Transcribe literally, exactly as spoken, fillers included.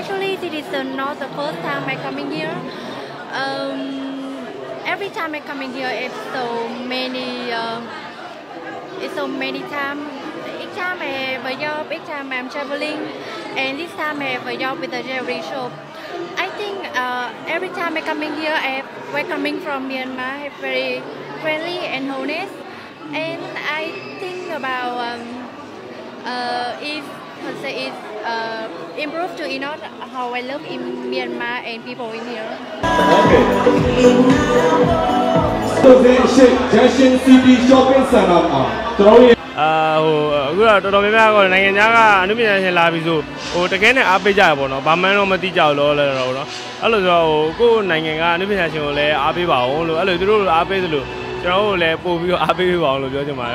Actually, this is not the first time I'm coming here. Um, every time I'm coming here, it's so many. Uh, it's so many times. Each time I have a job, each time I'm traveling, and this time I have a job with a jewelry shop. I think uh, every time I'm coming here, I have welcoming from Myanmar. It's very friendly and honest. And I think about um, uh, if it's uh, improved to enough how I love in Myanmar and people in here. Okay. Uh, we are talking about Nanga and Lavizu, or again, Abijabon, Bamano Matija, Lola, Allo, go Nanga, Numination, Abiba, Abidu, Abidu, Joe, Lepo, Abiba, Jojama.